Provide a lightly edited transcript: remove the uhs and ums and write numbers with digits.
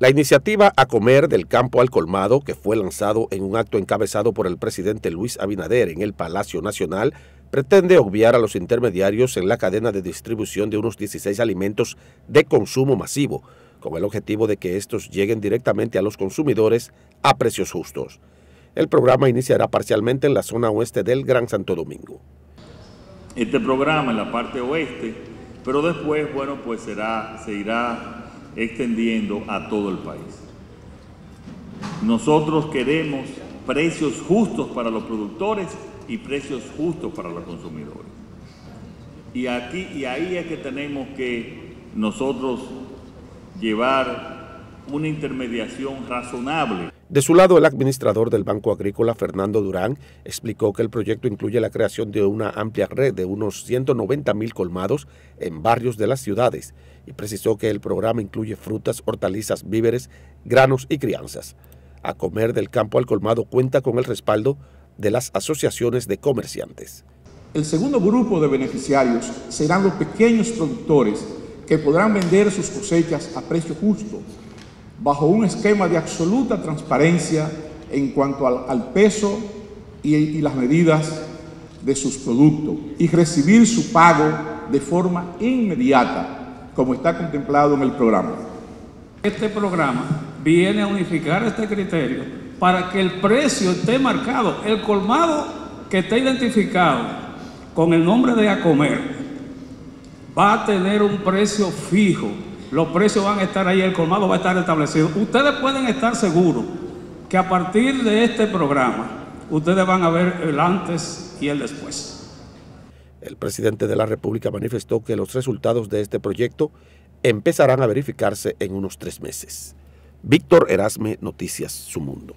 La iniciativa A Comer del Campo al Colmado, que fue lanzado en un acto encabezado por el presidente Luis Abinader en el Palacio Nacional, pretende obviar a los intermediarios en la cadena de distribución de unos 16 alimentos de consumo masivo, con el objetivo de que estos lleguen directamente a los consumidores a precios justos. El programa iniciará parcialmente en la zona oeste del Gran Santo Domingo. Este programa en la parte oeste, pero después, bueno, pues se irá extendiendo a todo el país. Nosotros queremos precios justos para los productores y precios justos para los consumidores. Y ahí es que tenemos que nosotros llevar una intermediación razonable. De su lado, el administrador del Banco Agrícola, Fernando Durán, explicó que el proyecto incluye la creación de una amplia red de unos 190.000 colmados en barrios de las ciudades y precisó que el programa incluye frutas, hortalizas, víveres, granos y crianzas. A Comer del Campo al Colmado cuenta con el respaldo de las asociaciones de comerciantes. El segundo grupo de beneficiarios serán los pequeños productores que podrán vender sus cosechas a precio justo, bajo un esquema de absoluta transparencia en cuanto al peso y las medidas de sus productos, y recibir su pago de forma inmediata, como está contemplado en el programa. Este programa viene a unificar este criterio para que el precio esté marcado, el colmado que esté identificado con el nombre de A Comer va a tener un precio fijo. Los precios van a estar ahí, el colmado va a estar establecido. Ustedes pueden estar seguros que a partir de este programa, ustedes van a ver el antes y el después. El presidente de la República manifestó que los resultados de este proyecto empezarán a verificarse en unos 3 meses. Víctor Erasme, Noticias Su Mundo.